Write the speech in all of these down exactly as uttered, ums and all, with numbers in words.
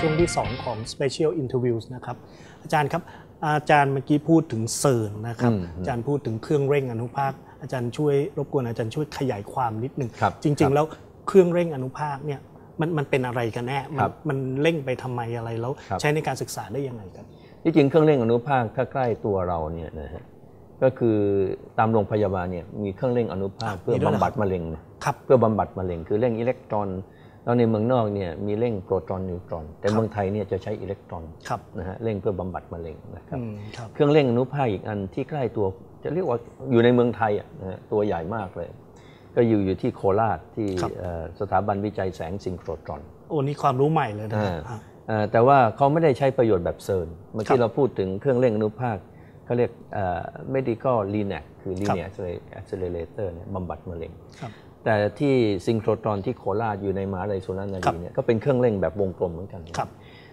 ช่วงที่สองของ Special Interviews นะครับอาจารย์ครับอาจารย์เมื่อกี้พูดถึงเซิร์นนะครับอาจารย์พูดถึงเครื่องเร่งอนุภาคอาจารย์ช่วยรบกวนอาจารย์ช่วยขยายความนิดนึงจริงๆแล้วเครื่องเร่งอนุภาคเนี่ยมันมันเป็นอะไรกันแน่มันเร่งไปทำไมอะไรแล้วใช้ในการศึกษาได้ยังไงครับที่จริงเครื่องเร่งอนุภาคถ้าใกล้ตัวเราเนี่ยนะฮะก็คือตามโรงพยาบาลเนี่ยมีเครื่องเร่งอนุภาคเพื่อบำบัดมะเร็งครับเพื่อบำบัดมะเร็งคือเร่งอิเล็กตรอนแล้วในเมืองนอกเนี่ยมีเร่งโปรตอนนิวตรอนแต่เมืองไทยเนี่ยจะใช้อิเล็กตรอนนะฮะเร่งเพื่อบำบัดมะเร็งนะครับเครื่องเร่งอนุภาคอีกอันที่ใกล้ตัวจะเรียกว่าอยู่ในเมืองไทยอ่ะตัวใหญ่มากเลยก็อยู่อยู่ที่โคราชที่สถาบันวิจัยแสงซิงโครตรอนโอ้นี่ความรู้ใหม่เลยนะแต่ว่าเขาไม่ได้ใช้ประโยชน์แบบเซิร์นเมื่อกี้เราพูดถึงเครื่องเร่งอนุภาคเขาเรียก medical linear คือ linear accelerator เนี่ยบำบัดมะเร็งแต่ที่ซิงโครตรอนที่โคราชอยู่ในมหาวิทยาลัยสุรนารีเนี่ยก็เป็นเครื่องเร่งแบบวงกลมเหมือนกัน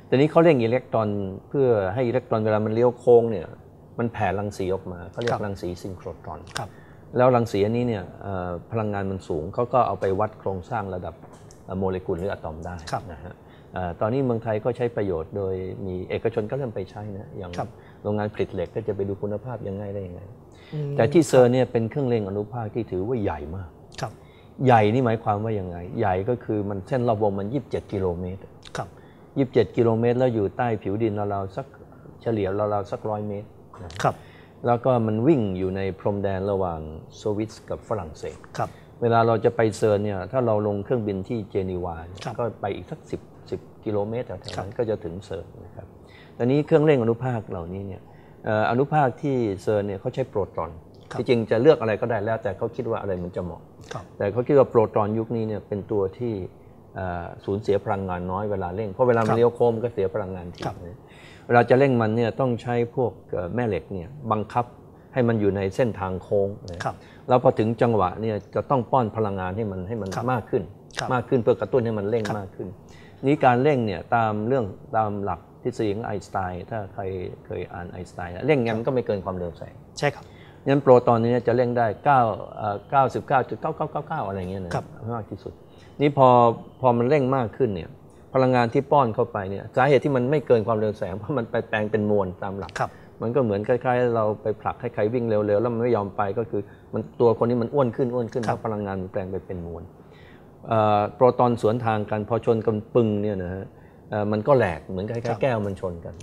แต่นี้เขาเร่งอิเล็กตรอนเพื่อให้อิเล็กตรอนเวลามันเลี้ยวโค้งเนี่ยมันแผ่รังสีออกมาเขาเรียกรังสีซิงโครตรอนแล้วรังสีอันนี้เนี่ยพลังงานมันสูงเขาก็เอาไปวัดโครงสร้างระดับโมเลกุลหรืออะตอมได้นะฮะตอนนี้เมืองไทยก็ใช้ประโยชน์โดยมีเอกชนก็เริ่มไปใช้นะอย่างโรงงานผลิตเหล็กก็จะไปดูคุณภาพยังไงได้ยังไงแต่ที่เซอร์เนี่ยเป็นเครื่องเร่งอนุภาคที่ถือว่าใหญ่มากใหญ่นี่หมายความว่ายังไงใหญ่ก็คือมันเส้นรอบวงมันยี่สิบเจ็ดกิโลเมตรยี่สิบเจ็ดกิโลเมตรแล้วอยู่ใต้ผิวดินเราสักเฉลี่ยเราสักร้อยเมตรครับแล้วก็มันวิ่งอยู่ในพรมแดนระหว่างสวิตกับฝรั่งเศสครับเวลาเราจะไปเซิร์นเนี่ยถ้าเราลงเครื่องบินที่เจนีวาก็ไปอีกสักสิบกิโลเมตรแถวนั้นก็จะถึงเซิร์นนะครับตอนนี้เครื่องเร่งอนุภาคเหล่านี้เนี่ยอนุภาคที่เซิร์นเนี่ยเขาใช้โปรตอนที่จริงจะเลือกอะไรก็ได้แล้วแต่เขาคิดว่าอะไรมันจะเหมาะแต่เขาคิดว่าโปรตอนยุคนี้เนี่ยเป็นตัวที่สูญเสียพลังงานน้อยเวลาเร่งเพราะเวลามันเลี้ยวโค้งก็เสียพลังงานทีเวลาจะเร่งมันเนี่ยต้องใช้พวกแม่เหล็กเนี่ยบังคับให้มันอยู่ในเส้นทางโค้งแล้วพอถึงจังหวะเนี่ยจะต้องป้อนพลังงานให้มันให้มันมากขึ้นมากขึ้นเพื่อกระตุ้นให้มันเร่งมากขึ้นนี้การเร่งเนี่ยตามเรื่องตามหลักทฤษฎีของไอน์สไตน์ถ้าใครเคยอ่านไอน์สไตน์เร่งไงมันก็ไม่เกินความเร็วแสงใช่ครับงั้นโปรตอนนี้จะเร่งได้เก้าสิบเก้าจุดเก้าเก้าเก้าเก้าอะไรเงี้ยนะมากที่สุดนี่พอพอมันเร่งมากขึ้นเนี่ยพลังงานที่ป้อนเข้าไปเนี่ยสาเหตุที่มันไม่เกินความเร็วแสงเพราะมันไปแปลงเป็นมวลตามหลักมันก็เหมือนคล้ายๆเราไปผลักให้ใครวิ่งเร็วๆแล้วมันไม่ยอมไปก็คือมันตัวคนนี้มันอ้วนขึ้นอ้วนขึ้นแล้วพลังงานมันแปลงไปเป็นมวลโปรตอนสวนทางกันพอชนกันปึ้งเนี่ยนะฮะมันก็แหลกเหมือนคล้ายๆแก้วมันชนกัน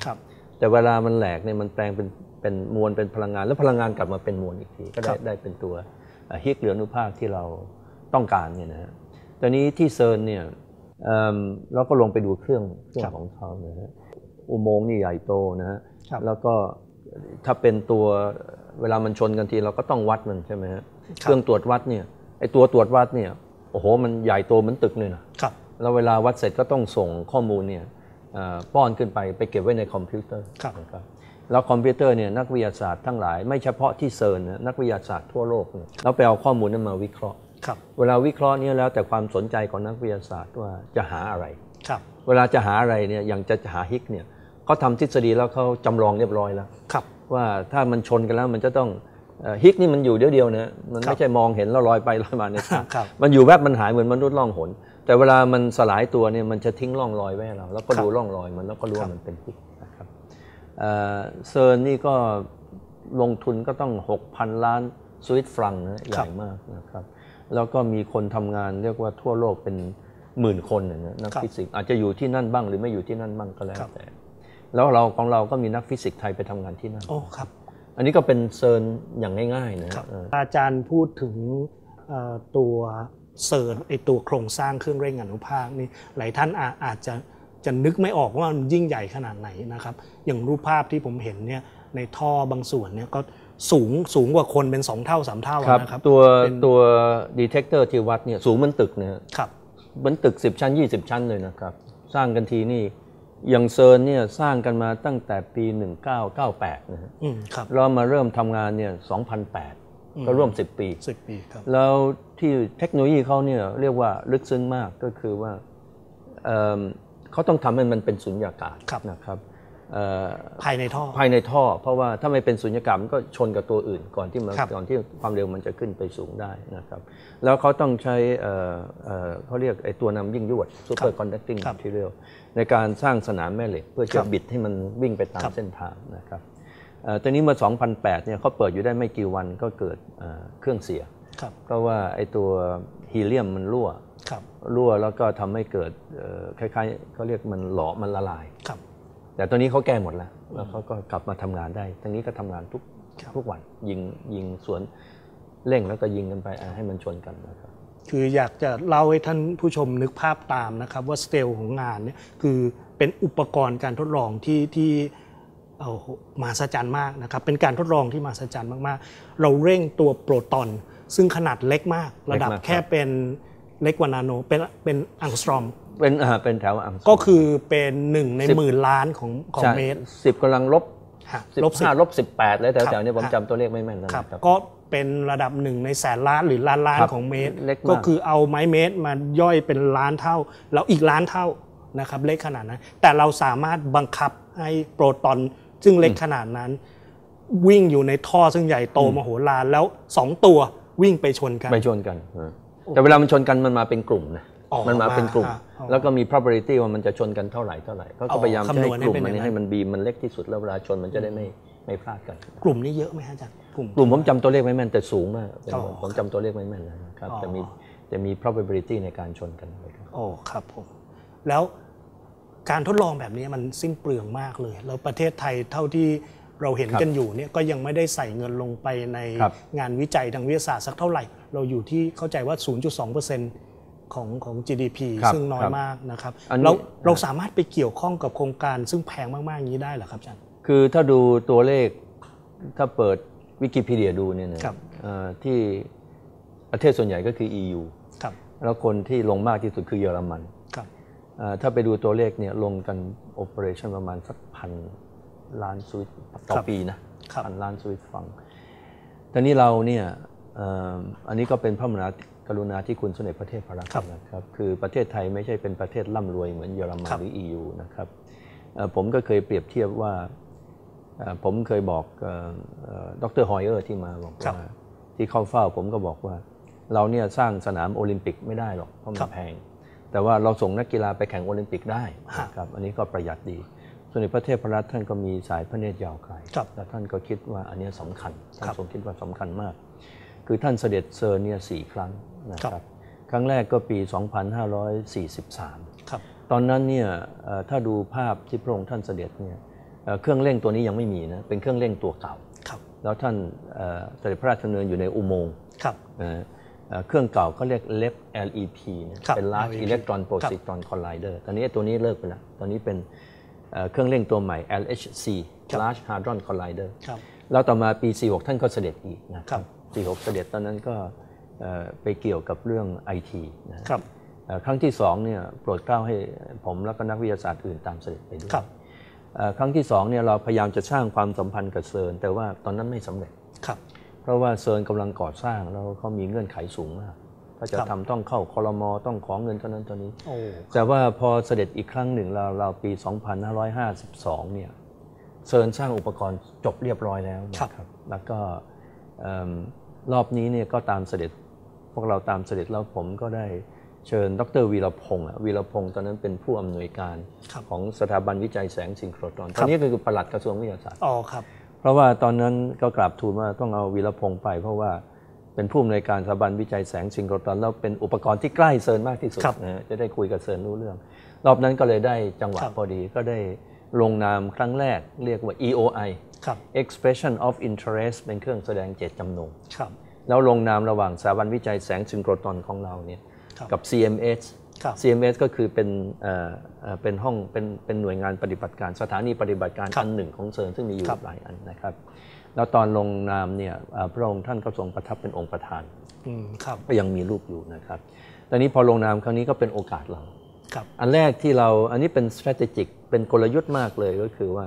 แต่เวลามันแหลกเนี่ยมันแปลงเป็นเป็นมวลเป็นพลังงานแล้วพลังงานกลับมาเป็นมวลอีกทีก็ได้ได้เป็นตัวฮิกเหลืออนุภาคที่เราต้องการเนี่ยนะฮะตอนนี้ที่เซิร์นเนี่ยเราก็ลงไปดูเครื่องเครื่องของเขานะฮะอุโมงค์นี่ใหญ่โตนะฮะแล้วก็ถ้าเป็นตัวเวลามันชนกันทีเราก็ต้องวัดมันใช่ไหมฮะเครื่องตรวจวัดเนี่ยไอตัวตรวจวัดเนี่ยโอ้โหมันใหญ่โตเหมือนตึกเลยนะครับแล้วเวลาวัดเสร็จก็ต้องส่งข้อมูลเนี่ยป้อนขึ้นไปไปเก็บไว้ในคอมพิวเตอร์นะครับแล้วคอมพิวเตอร์เนี่ยนักวิทยาศาสตร์ทั้งหลายไม่เฉพาะที่เซิร์นนะนักวิทยาศาสตร์ทั่วโลกเนี่ยเราไปเอาข้อมูลนั้นมาวิเคราะห์เวลาวิเคราะห์นี่แล้วแต่ความสนใจของนักวิทยาศาสตร์ว่าจะหาอะไรครับเวลาจะหาอะไรเนี่ยอย่างจะหาฮิกเนี่ยเขาทำทฤษฎีแล้วเขาจำลองเรียบร้อยแล้วครับว่าถ้ามันชนกันแล้วมันจะต้องฮิกนี่มันอยู่เดียวเดียวนะมันไม่ใช่มองเห็นแล้วลอยไปลอยมาเนี่ยมันอยู่แวบมันหายเหมือนมนุษย์ล่องหนแต่เวลามันสลายตัวเนี่ยมันจะทิ้งร่องรอยไว้เราแล้วก็ดูร่องรอยมันแล้วก็รู้ว่ามันเป็นฮิกนะครับเซิร์นนี่ก็ลงทุนก็ต้อง หกพัน ล้านสวิสฟรังนะใหญ่มากนะครับแล้วก็มีคนทำงานเรียกว่าทั่วโลกเป็นหมื่นคนนะนักฟิสิกส์อาจจะอยู่ที่นั่นบ้างหรือไม่อยู่ที่นั่นบ้างก็แล้วแต่แล้วเราของเราก็มีนักฟิสิกส์ไทยไปทำงานที่นั่นโอ้ครับอันนี้ก็เป็นเซิร์นอย่างง่ายๆนะอาจารย์พูดถึงตัวเซิร์นไอตัวโครงสร้างเครื่องเร่งอนุภาคนี่หลายท่านอาจจะจะนึกไม่ออกว่ามันยิ่งใหญ่ขนาดไหนนะครับอย่างรูปภาพที่ผมเห็นเนี่ยในท่อบางส่วนเนี่ยก็สูงสูงกว่าคนเป็นสองเท่าสามเท่านะครับตัวตัวดีเทคเตอร์ที่วัดเนี่ยสูงเหมือนตึกนะครับเหมือนตึกสิบชั้นยี่สิบชั้นเลยนะครับสร้างกันทีนี่อย่างเซิร์นเนี่ยสร้างกันมาตั้งแต่ปีหนึ่งเก้าเก้าแปดนะฮะแล้วมาเริ่มทำงานเนี่ยสองพันแปดก็ร่วมสิบปีสิบปีครับแล้วที่เทคโนโลยีเขาเนี่ยเรียกว่าลึกซึ้งมากก็คือว่า เอ่อ เขาต้องทำให้มันเป็นสุญญากาศนะครับ ภายในท่อภายในท่อเพราะว่าถ้าไม่เป็นสุญญากาศก็ชนกับตัวอื่นก่อนที่มันก่อนที่ความเร็วมันจะขึ้นไปสูงได้นะครับแล้วเขาต้องใช้เขาเรียกไอ้ตัวนำยิ่งยวด superconducting material ในการสร้างสนามแม่เหล็กเพื่อจะบิดให้มันวิ่งไปตามเส้นทางนะครับตอนนี้เมื่อสองพันแปดเนี่ยเขาเปิดอยู่ได้ไม่กี่วันก็เกิดเครื่องเสียเพราะว่าไอ้ตัวฮีเลียมมันรั่วรั่วแล้วก็ทำให้เกิดคล้ายๆเขาเรียกมันหลอมันละลายแต่ตอนนี้เขาแก้หมดแล้วแล้วเขาก็กลับมาทำงานได้ทั้งนี้ก็ทำงานทุกทุกวันยิงยิงสวนเร่งแล้วก็ยิงกันไปให้มันชนกันนะครับคืออยากจะเล่าให้ท่านผู้ชมนึกภาพตามนะครับว่าสเกลของงานเนี่ยคือเป็นอุปกรณ์การทดลองที่ที่เอามหัศจรรย์มากนะครับเป็นการทดลองที่มหัศจรรย์มากๆเราเร่งตัวโปรตอนซึ่งขนาดเล็กมากระดับแค่เป็นเล็กกว่านาโนเป็นเป็นอังสตรอมเป็นอ่าเป็นแถวอังสตรอมก็คือเป็นหนึ่งในหมื่นล้านของของเมตรสิบกำลังลบลบห้าลบสิบแปดเลยแต่แถวนี้ผมจำตัวเลขไม่แม่นนะครับก็เป็นระดับหนึ่งในแสนล้านหรือล้านล้านของเมตรก็คือเอาไม้เมตรมาย่อยเป็นล้านเท่าแล้วอีกล้านเท่านะครับเล็กขนาดนั้นแต่เราสามารถบังคับให้โปรตอนซึ่งเล็กขนาดนั้นวิ่งอยู่ในท่อซึ่งใหญ่โตมโหฬารแล้วสองตัววิ่งไปชนกันไปชนกันแต่เวลามันชนกันมันมาเป็นกลุ่มนะมันมาเป็นกลุ่มแล้วก็มี probability ว่ามันจะชนกันเท่าไหร่เท่าไหร่ก็พยายามใช้กลุ่มมันให้มันบีมมันเล็กที่สุดแล้วเวลาชนมันจะได้ไม่ไม่พลาดกันกลุ่มนี้เยอะไหมฮะอาจารย์กลุ่มผมจำตัวเลขไม่แม่นแต่สูงมากผมจำตัวเลขไม่แม่นนะครับจะมีจะมี probability ในการชนกันโอ้ครับผมแล้วการทดลองแบบนี้มันสิ้นเปลืองมากเลยแล้วประเทศไทยเท่าที่เราเห็นกันอยู่เนี่ยก็ยังไม่ได้ใส่เงินลงไปในงานวิจัยทางวิทยาศาสตร์สักเท่าไหร่เราอยู่ที่เข้าใจว่า ศูนย์จุดสองเปอร์เซ็นต์ ของของ จี ดี พี ซึ่งน้อยมากนะครับเราเราสามารถไปเกี่ยวข้องกับโครงการซึ่งแพงมากๆอย่างนี้ได้เหรอครับอาจารย์คือถ้าดูตัวเลขถ้าเปิดวิกิพีเดียดูเนี่ยนะที่ประเทศส่วนใหญ่ก็คือ อี ยู แล้วคนที่ลงมากที่สุดคือเยอรมันถ้าไปดูตัวเลขเนี่ยลงกันโอเปอเรชั่นประมาณสักพันล้านสวิตต่อปีนะพันล้านสวิตฟังแต่นี้เราเนี่ยอันนี้ก็เป็นพระมหากรุณาธิคุณสมเด็จพระเทพรัตน์นะครับคือประเทศไทยไม่ใช่เป็นประเทศร่ำรวยเหมือนเยอรมันหรือ อี ยู นะครับผมก็เคยเปรียบเทียบว่าผมเคยบอกดร.ฮอยเออร์ที่มาบอกว่าที่เข้าเฝ้าผมก็บอกว่าเราเนี่ยสร้างสนามโอลิมปิกไม่ได้หรอกเพราะมันแพงแต่ว่าเราส่งนักกีฬาไปแข่งโอลิมปิกได้ครับอันนี้ก็ประหยัดดีส่วนในพระเทพรัตน์ท่านก็มีสายพระเนตรยาวไกลและท่านก็คิดว่าอันนี้สำคัญท่านทรงคิดว่าสำคัญมากคือท่านเสด็จเซอร์เนี่ยสี่ครั้งนะครับครั้งแรกก็ปี สองพันห้าร้อยสี่สิบสามครับตอนนั้นเนี่ยถ้าดูภาพที่พระองค์ท่านเสด็จเนี่ยเครื่องเร่งตัวนี้ยังไม่มีนะเป็นเครื่องเร่งตัวเก่าแล้วท่านเสด็จพระราชดำเนินอยู่ในอุโมงค์เครื่องเก่าเขาเรียก แลป เป็น Large Electron Positron Collider ตอนนี้ตัวนี้เลิกไปแล้วตอนนี้เป็นเครื่องเร่งตัวใหม่ แอล เอช ซี Large Hadron Collider แล้วต่อมาปีสี่สิบหกท่านก็เสด็จอีกนะครับสี่สิบหกเสด็จตอนนั้นก็ไปเกี่ยวกับเรื่อง ไอ ที นะครับครั้งที่สองเนี่ยโปรดเกล้าให้ผมแล้วก็นักวิทยาศาสตร์อื่นตามเสด็จไปด้วยครั้งที่สองเนี่ยเราพยายามจะสร้างความสัมพันธ์กับเซิร์นแต่ว่าตอนนั้นไม่สำเร็จเพราะว่าเซิร์นกำลังก่อสร้างแล้วเขามีเงื่อนไขสูงมากถ้าจะทำต้องเข้าครม.ต้องขอเงินเท่านั้นเท่านี้แต่ว่าพอเสด็จอีกครั้งหนึ่งเราเราปี สองพันห้าร้อยห้าสิบสอง เนี่ยเซิร์นสร้างอุปกรณ์จบเรียบร้อยแล้วนะครับแล้วก็รอบนี้เนี่ยก็ตามเสด็จพวกเราตามเสด็จแล้วผมก็ได้เชิญดร.วีรพงศ์วีรพงศ์ตอนนั้นเป็นผู้อำนวยการของสถาบันวิจัยแสงซิงโครตรอนตอนนี้ก็คือปลัดกระทรวงวิทยาศาสตร์อ๋อครับเพราะว่าตอนนั้นก็กราบทูลว่าต้องเอาวีรพงศ์ไปเพราะว่าเป็นผู้อำนวยการสถาบันวิจัยแสงซิงโครตรอนแล้วเป็นอุปกรณ์ที่ใกล้เซิร์นมากที่สุดนะจะได้คุยกับเซิร์นรู้เรื่องรอบนั้นก็เลยได้จังหวะพอดีก็ได้ลงนามครั้งแรกเรียกว่า อี โอ ไอ Expression of Interest เป็นเครื่องแสดงเจตจำนงแล้วลงนามระหว่างสถาบันวิจัยแสงซิงโครตรอนของเราเนี่ยกับ ซี เอ็ม เอส ซี เอ็ม เอส ก็คือเป็นเป็นห้องเป็นเป็นหน่วยงานปฏิบัติการสถานีปฏิบัติการอันหนึ่งของเซิร์นซึ่งมีอยู่หลายอันนะครับแล้วตอนลงนามเนี่ยพระองค์ท่านก็ทรงประทับเป็นองค์ประธานก็ยังมีรูปอยู่นะครับตอนนี้พอลงนามครั้งนี้ก็เป็นโอกาสเราอันแรกที่เราอันนี้เป็น strategic เป็นกลยุทธ์มากเลยก็คือว่า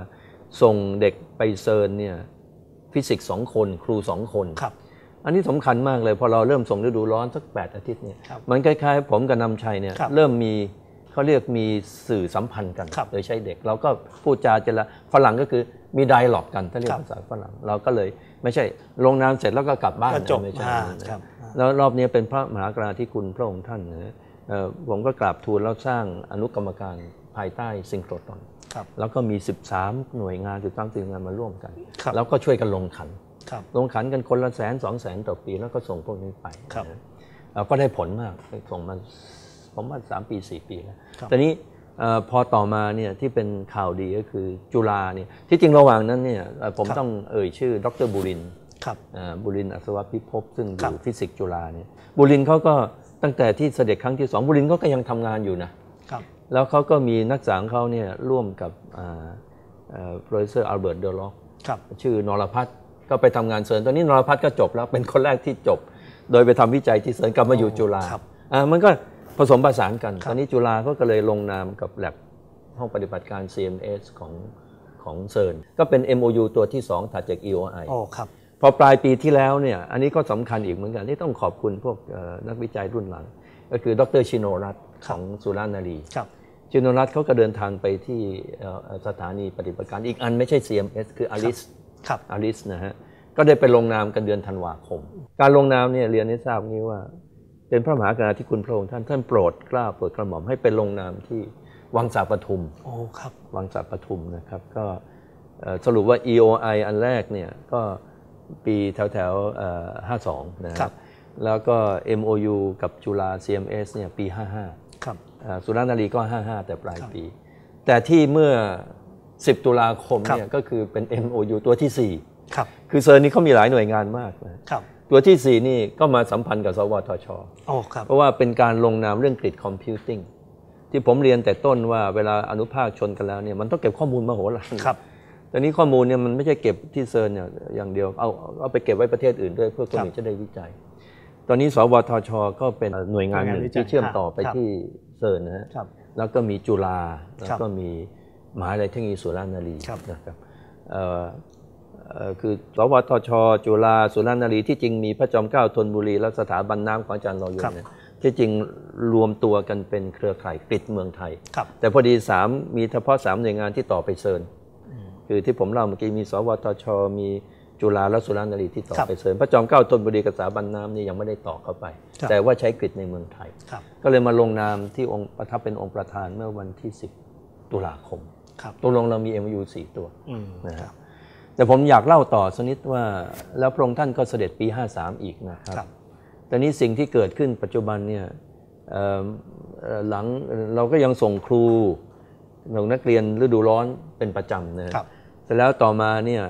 ส่งเด็กไปเซิร์นเนี่ยฟิสิกส์สองคนครูสองคนอันนี้สำคัญมากเลยพอเราเริ่มส่งฤดูร้อนสักแปดอาทิตย์เนี่ยมันคล้ายๆผมกับนำชัยเนี่ยเริ่มมี เขาเรียกมีสื่อสัมพันธ์กันโดยใช้เด็กเราก็พูดจาเจรจาฝรั่งก็คือมีไดอะล็อกกันถ้าเรียกภาษาฝรั่งเราก็เลยไม่ใช่ลงนามเสร็จแล้วก็กลับบ้านไม่ใช่แล้วรอบนี้เป็นพระมหากรุณาธิคุณพระองค์ท่านนะผมก็กราบทูลแล้วสร้างอนุกรรมการภายใต้ซิงโครตอนแล้วก็มีสิบสามหน่วยงานสิบสามสื่องานมาร่วมกันแล้วก็ช่วยกันลงขันลงขันกันคนละแสนสองแสนต่อปีแล้วก็ส่งพวกนี้ไปเราก็ได้ผลมากส่งมาผมว่าสามปีสี่ปีแล้วแต่นี้พอต่อมาเนี่ยที่เป็นข่าวดีก็คือจุฬาเนี่ยที่จริงระหว่างนั้นเนี่ยผมต้องเอ่ยชื่อดร.บุรินทร์บุรินทร์อัศวพิภพซึ่งอยู่ฟิสิกส์จุฬาเนี่ยบุรินทร์เขาก็ตั้งแต่ที่เสด็จครั้งที่สองบุรินทร์เขาก็ยังทำงานอยู่นะแล้วเขาก็มีนักศึกษาเขาเนี่ยร่วมกับโปรเฟสเซอร์อัลเบิร์ตเดอล็อกชื่อนรพัฒน์ก็ไปทำงานเซิร์นตอนนี้นรพัฒน์ก็จบแล้วเป็นคนแรกที่จบโดยไปทำวิจัยที่เซิร์นกลับมาอยู่จุฬามันก็ผสมผสานกันตอนนี้จุฬาก็เลยลงนามกับแลบห้องปฏิบัติการ ซี เอ็ม เอส ของของเซิร์นก็เป็น เอ็ม โอ ยู ตัวที่สองถัดจาก อี โอ ไอ พอปลายปีที่แล้วเนี่ยอันนี้ก็สำคัญอีกเหมือนกันที่ต้องขอบคุณพวกนักวิจัยรุ่นหลังก็คือดรชิโนรัตน์ของสุรานารีชิโนรัตน์เขาก็เดินทางไปที่สถานีปฏิบัติการอีกอันไม่ใช่ ซี เอ็ม เอส คืออาริสอาริสนะฮะก็ได้ไปลงนามกันเดือนธันวาคมการลงนามเนี่ยเรียนให้ทราบนี้ว่าเป็นพระมหากรุณาธิคุณพระองค์ท่านท่านโปรดกล้าโปรดกระหม่อมให้เป็นลงนามที่วังสาปทุมโอ้ครับวังสาปทุมนะครับก็สรุปว่า อี โอ ไอ อันแรกเนี่ยก็ปีแถวแถวห้าสองนะครับแล้วก็ เอ็ม โอ ยู กับจุฬา ซี เอ็ม เอส เนี่ยปีห้าห้าครับสุรานารีก็ห้าห้าแต่ปลายปีแต่ที่เมื่อสิบตุลาคมเนี่ยก็คือเป็น เอ็ม โอ ยู ตัวที่สี่ครับคือเซิร์นนี่เขามีหลายหน่วยงานมากนะครับตัวที่สี่นี่ก็มาสัมพันธ์กับสวทช.เพราะว่าเป็นการลงนามเรื่องกริดคอมพิวติ้งที่ผมเรียนแต่ต้นว่าเวลาอนุภาคชนกันแล้วเนี่ยมันต้องเก็บข้อมูลมโหฬารแต่นี้ข้อมูลเนี่ยมันไม่ใช่เก็บที่เซิร์นเนี่ยอย่างเดียวเอาเอาไปเก็บไว้ประเทศอื่นด้วยเพื่อคนอื่นจะได้วิจัยตอนนี้สวทช.ก็เป็นหน่วยงานหนึ่งที่เชื่อมต่อไปที่เซิร์นนะฮะแล้วก็มีจุฬาแล้วก็มีมหาวิทยาลัยเทคโนโลยีสุรานารีนะครับคือสวทช.จุฬาสุรานารีที่จริงมีพระจอมเกล้าธนบุรีและสถาบันน้ำของอาจารย์นอยน์เนี่ยที่จริงรวมตัวกันเป็นเครือข่ายกริดเมืองไทยแต่พอดีสามมีเฉพาะสามหน่วยงานที่ต่อไปเซิร์นคือที่ผมเล่าเมื่อกี้มีสวทช.มีจุฬาและสุรานารีที่ต่อไปเซิร์นพระจอมเกล้าธนบุรีกับสถาบันน้ำนี่ยังไม่ได้ต่อเข้าไปแต่ว่าใช้กริดในเมืองไทยก็เลยมาลงนามที่องค์ประทับเป็นองค์ประธานเมื่อวันที่สิบตุลาคมตกลงเรามี เอ็ม ยู สี่ตัวนะครับแต่ผมอยากเล่าต่อสักนิดว่าแล้วพระองค์ท่านก็เสด็จปีห้าสามอีกนะครับแต่นี้สิ่งที่เกิดขึ้นปัจจุบันเนี่ยหลังเราก็ยังส่งครูนักเรียนฤดูร้อนเป็นประจำนะแต่แล้วต่อมาเนี่ย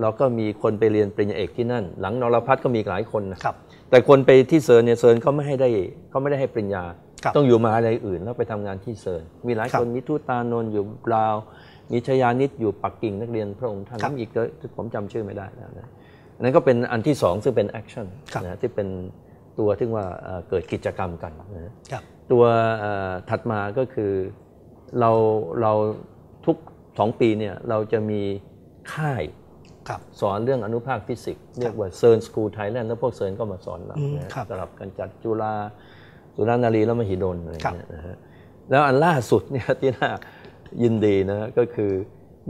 เราก็มีคนไปเรียนปริญญาเอกที่นั่นหลังนรพัฒน์ก็มีหลายคนนะครับแต่คนไปที่เซิร์นเนี่ยเซิร์นเขาไม่ให้ได้เขาไม่ได้ให้ปริญญาต้องอยู่มหาวิทยาลัยอื่นแล้วไปทำงานที่เซิร์นมีหลายคนมีทูตานนท์อยู่บราวน์มีชยานิตอยู่ปักกิ่งนักเรียนพระองค์ท่านน้ำอีกเลยผมจำชื่อไม่ได้แล้วนะนั้นก็เป็นอันที่สองซึ่งเป็นแอคชั่นนะที่เป็นตัวที่ว่าเกิดกิจกรรมกันนะตัวถัดมาก็คือเราเราทุกสองปีเนี่ยเราจะมีค่ายสอนเรื่องอนุภาคฟิสิกส์เรียกว่าเซิร์นสกูลไทยแลนด์แล้วพวกเซิร์นก็มาสอนเราสำหรับการจัดจุฬาสุรานารีและมหิดลอะไรอย่างเงี้ยนะฮะแล้วอันล่าสุดเนี่ยที่น่ายินดีนะก็คือ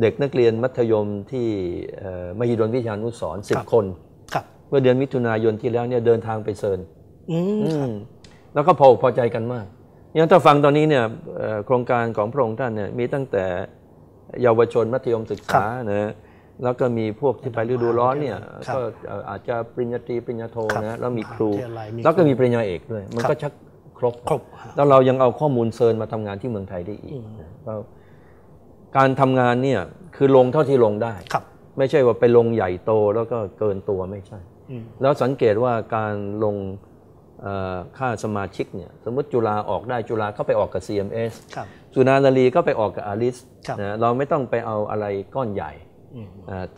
เด็กนักเรียนมัธยมที่มหิดลวิทยานุสรณ์สิบคนเมื่อเดือนมิถุนายนที่แล้วเนี่ยเดินทางไปเซิร์นแล้วก็พอพอใจกันมากเนี่ยถ้าฟังตอนนี้เนี่ยโครงการของพระองค์ท่านเนี่ยมีตั้งแต่เยาวชนมัธยมศึกษานะแล้วก็มีพวกที่ไปฤดูร้อนเนี่ยก็อาจจะปริญญาตรีปริญญาโทนะแล้วมีครูแล้วก็มีปริญญาเอกด้วยมันก็ชักครบครบแล้วเรายังเอาข้อมูลเซิร์นมาทำงานที่เมืองไทยได้อีกการทำงานเนี่ยคือลงเท่าที่ลงได้ไม่ใช่ว่าไปลงใหญ่โตแล้วก็เกินตัวไม่ใช่แล้วสังเกตว่าการลงค่าสมาชิกเนี่ยสมมติจุฬาออกได้จุฬาเข้าไปออกกับ ซี เอ็ม เอส สุรานารีก็ไปออกกับอาริสนะเราไม่ต้องไปเอาอะไรก้อนใหญ่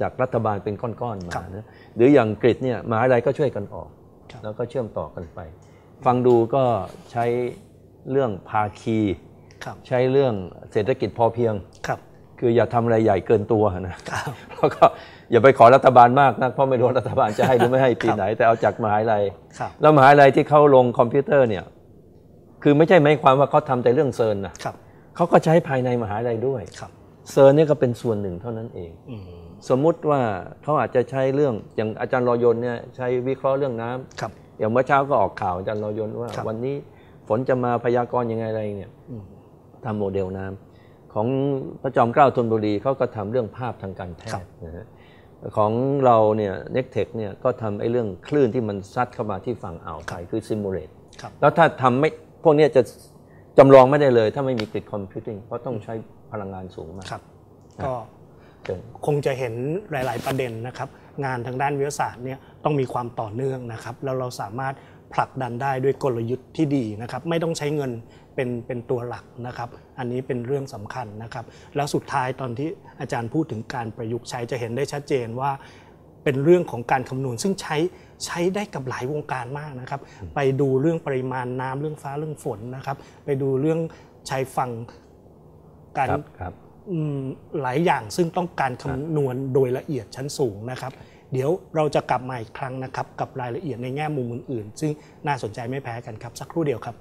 จากรัฐบาลเป็นก้อนๆมานะหรืออย่างกริดเนี่ยมหาวิทยาลัยก็ช่วยกันออกแล้วก็เชื่อมต่อกันไปฟังดูก็ใช้เรื่องภาคีใช้เรื่องเศรษฐกิจพอเพียงคืออย่าทำอะไรใหญ่เกินตัวนะแล้วก็อย่าไปขอรัฐบาลมากนะเพราะไม่รู้รัฐบาลจะให้หรือไม่ให้ปีไหนแต่เอาจากมหาวิทยาลัยแล้วมหาวิทยาลัยที่เขาลงคอมพิวเตอร์เนี่ย คือไม่ใช่หมายความว่าเขาทำแต่เรื่องเซิร์นนะเขาก็ใช้ภายในมหาวิทยาลัยด้วยเซิร์นนี่ก็เป็นส่วนหนึ่งเท่านั้นเองสมมุติว่าเขาอาจจะใช้เรื่องอย่างอาจารย์รอยนเนี่ยใช้วิเคราะห์เรื่องน้ำอย่างเมื่อเช้าก็ออกข่าวอาจารย์รอยนว่าวันนี้ฝนจะมาพยากรณ์ยังไงอะไรเนี่ยทำโมเดลน้ำของพระจอมเกล้าธนบุรีเขาก็ทำเรื่องภาพทางการแพทย์นะฮะของเราเนี่ยเน็กเทคเนี่ยก็ทำไอ้เรื่องคลื่นที่มันซัดเข้ามาที่ฝั่งอ่าวไทยคือซิมูเลตแล้วถ้าทำไม่พวกนี้จะจำลองไม่ได้เลยถ้าไม่มีกริดคอมพิวติ้งเพราะต้องใช้พลังงานสูงมากก็คงจะเห็นหลายๆประเด็นนะครับงานทางด้านวิทยาศาสตร์เนี่ยต้องมีความต่อเนื่องนะครับแล้วเราสามารถผลักดันได้ด้วยกลยุทธ์ที่ดีนะครับไม่ต้องใช้เงินเป็นเป็นตัวหลักนะครับอันนี้เป็นเรื่องสำคัญนะครับแล้วสุดท้ายตอนที่อาจารย์พูดถึงการประยุกต์ใช้จะเห็นได้ชัดเจนว่าเป็นเรื่องของการคำนวณซึ่งใช้ใช้ได้กับหลายวงการมากนะครับไปดูเรื่องปริมาณน้ำเรื่องฟ้าเรื่องฝนนะครับไปดูเรื่องชายฝั่งการหลายอย่างซึ่งต้องการคำนวณโดยละเอียดชั้นสูงนะครับเดี๋ยวเราจะกลับมาอีกครั้งนะครับกับรายละเอียดในแง่มุมอื่นๆซึ่งน่าสนใจไม่แพ้กันครับสักครู่เดียวครับ